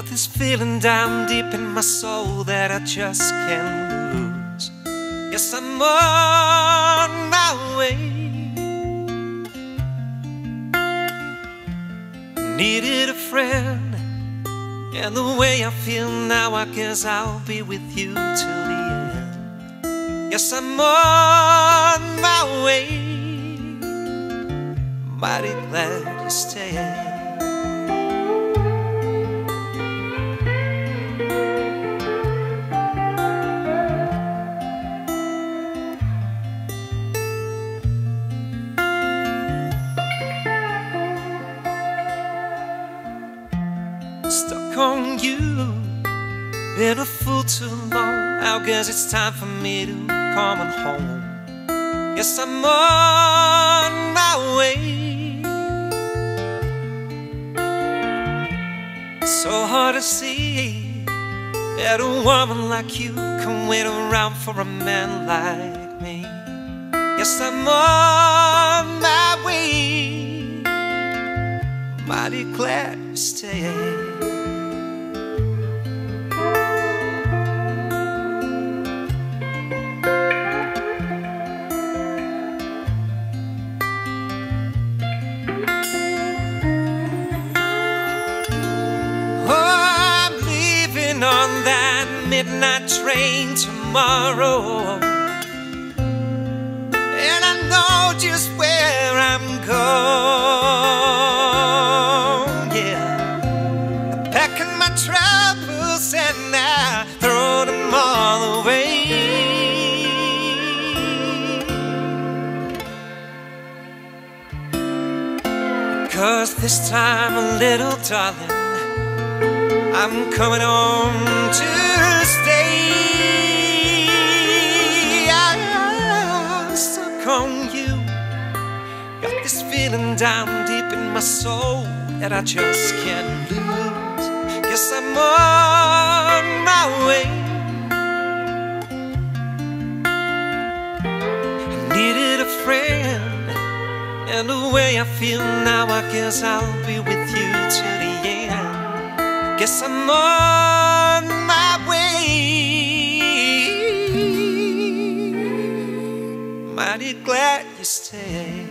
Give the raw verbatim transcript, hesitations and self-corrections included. Got this feeling down deep in my soul that I just can't lose. Yes, I'm on my way. Needed a friend, and the way I feel now, I guess I'll be with you till the end. Yes, I'm on my way. Mighty glad to stay. Stuck on you, been a fool too long. I guess it's time for me to come on home. Yes, I'm on my way. So hard to see that a woman like you can wait around for a man like me. Yes, I'm on my way. Mighty glad to stay. On that midnight train tomorrow, and I know just where I'm going. Yeah, I'm packing my troubles and I throw them all away. Cause this time, a little darling, I'm coming home to stay. I'm stuck on you. Got this feeling down deep in my soul that I just can't lose. Guess I'm on my way. I needed a friend, and the way I feel now, I guess I'll be with you till the end. Guess I'm on my way. Mighty glad you stayed.